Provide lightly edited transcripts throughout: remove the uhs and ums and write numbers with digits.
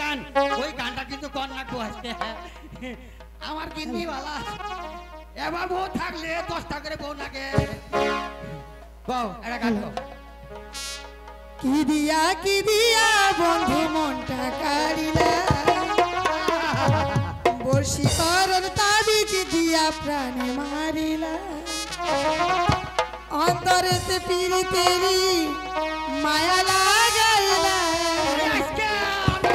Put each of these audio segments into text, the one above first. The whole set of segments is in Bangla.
গান, ওই গানটা কিন্তু কন্যাকু আসতে আমার কিন্নি বালা। এবার বউ থাকলে 10টা করে বউ লাগে, বউ একটা গান গাও। কি দিয়া বন্ধু মনটা কারিলা, বর্ষি করর তাবিজ দিয়া প্রাণে মারিলা, অন্তরে সে পিরি তেরি মায়া লাগাইলা,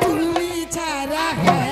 তুমি ছাড়া হ্যাঁ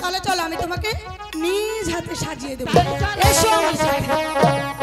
তাহলে চলো আমি তোমাকে নিজ হাতে সাজিয়ে দেবো।